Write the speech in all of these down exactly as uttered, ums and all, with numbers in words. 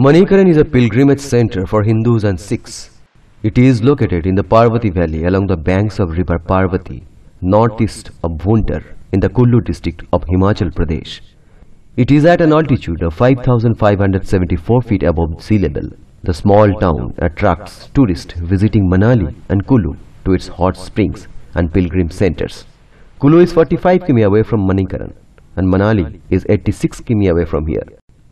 Manikaran is a pilgrimage center for Hindus and Sikhs. It is located in the Parvati Valley along the banks of River Parvati, northeast of Bhuntar, in the Kullu district of Himachal Pradesh. It is at an altitude of five thousand five hundred seventy-four feet above sea level. The small town attracts tourists visiting Manali and Kullu to its hot springs and pilgrim centers. Kullu is forty-five kilometers away from Manikaran and Manali is eighty-six kilometers away from here.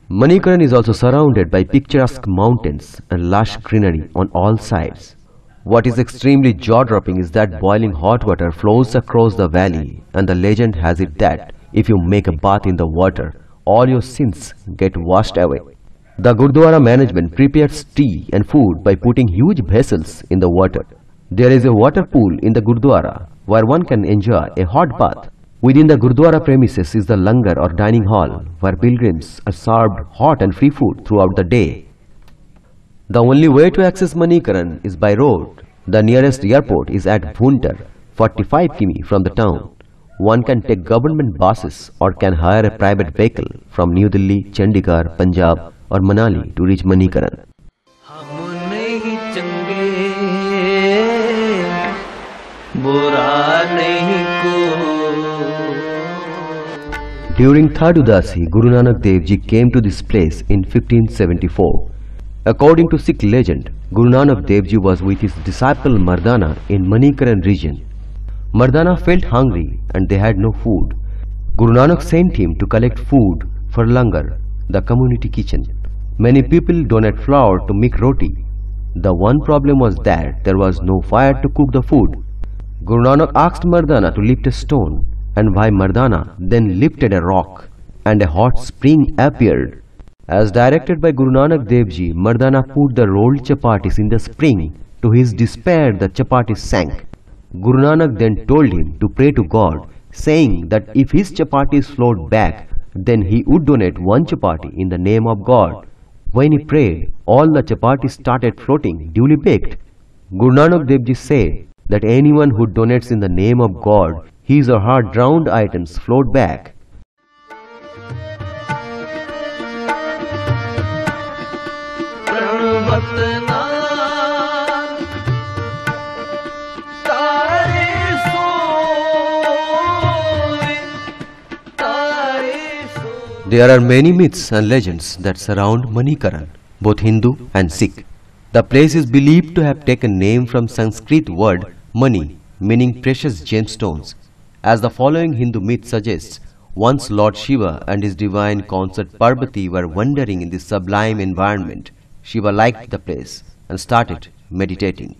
Manikaran is also surrounded by picturesque mountains and lush greenery on all sides. What is extremely jaw-dropping is that boiling hot water flows across the valley, and the legend has it that if you make a bath in the water, all your sins get washed away. The Gurdwara management prepares tea and food by putting huge vessels in the water. There is a water pool in the Gurdwara where one can enjoy a hot bath. Within the Gurdwara premises is the langar or dining hall where pilgrims are served hot and free food throughout the day. The only way to access Manikaran is by road. The nearest airport is at Bhuntar, forty-five kilometers from the town. One can take government buses or can hire a private vehicle from New Delhi, Chandigarh, Punjab or Manali to reach Manikaran. During Third Udasi, Guru Nanak Dev Ji came to this place in fifteen seventy-four. According to Sikh legend, Guru Nanak Dev Ji was with his disciple Mardana in Manikaran region. Mardana felt hungry and they had no food. Guru Nanak sent him to collect food for langar, the community kitchen. Many people donate flour to make roti. The one problem was that there was no fire to cook the food. Guru Nanak asked Mardana to lift a stone, and Bhai Mardana then lifted a rock, and a hot spring appeared. As directed by Guru Nanak Dev Ji, Mardana put the rolled chapatis in the spring. To his despair, the chapatis sank. Guru Nanak then told him to pray to God, saying that if his chapatis flowed back, then he would donate one chapati in the name of God. When he prayed, all the chapatis started floating, duly baked. Guru Nanak Dev Ji said that anyone who donates in the name of God, his or her drowned items float back. There are many myths and legends that surround Manikaran, both Hindu and Sikh. The place is believed to have taken name from Sanskrit word mani, meaning precious gemstones. As the following Hindu myth suggests, once Lord Shiva and his divine consort Parvati were wandering in this sublime environment. Shiva liked the place and started meditating.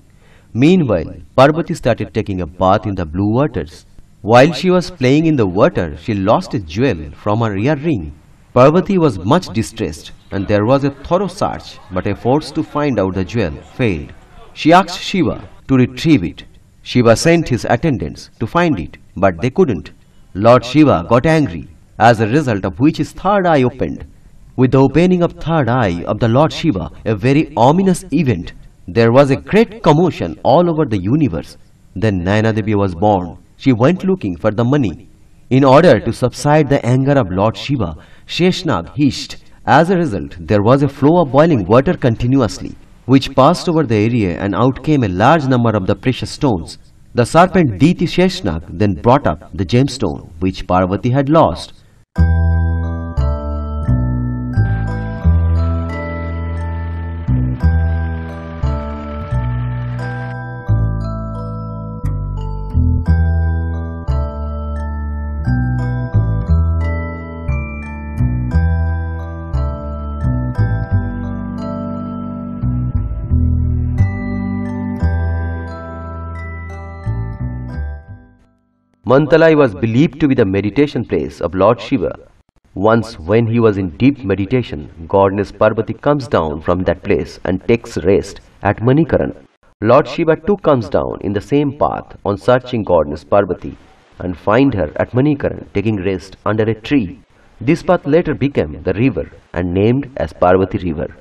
Meanwhile, Parvati started taking a bath in the blue waters. While she was playing in the water, she lost a jewel from her ear ring. Parvati was much distressed and there was a thorough search, but efforts to find out the jewel failed. She asked Shiva to retrieve it. Shiva sent his attendants to find it, but they couldn't. Lord Shiva got angry, as a result of which his third eye opened. With the opening of third eye of the Lord Shiva, a very ominous event, there was a great commotion all over the universe. Then Nayanadevi was born. She went looking for the money. In order to subside the anger of Lord Shiva, Sheshnag hissed. As a result, there was a flow of boiling water continuously, which passed over the area, and out came a large number of the precious stones. The serpent Diti Sheshnag then brought up the gemstone which Parvati had lost. Mantalai was believed to be the meditation place of Lord Shiva. Once when he was in deep meditation, Goddess Parvati comes down from that place and takes rest at Manikaran. Lord Shiva too comes down in the same path on searching Goddess Parvati and find her at Manikaran taking rest under a tree. This path later became the river and named as Parvati River.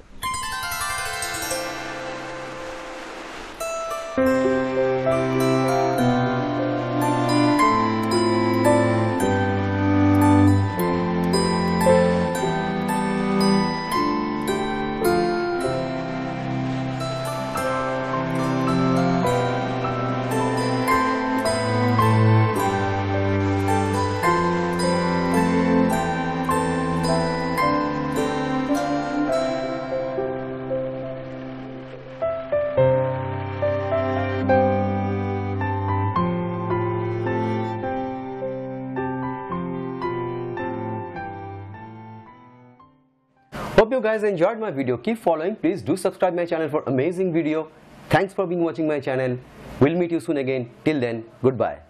guys enjoyed my video, keep following. Please do subscribe my channel for amazing video. Thanks for being watching my channel. We'll meet you soon again. Till then, goodbye.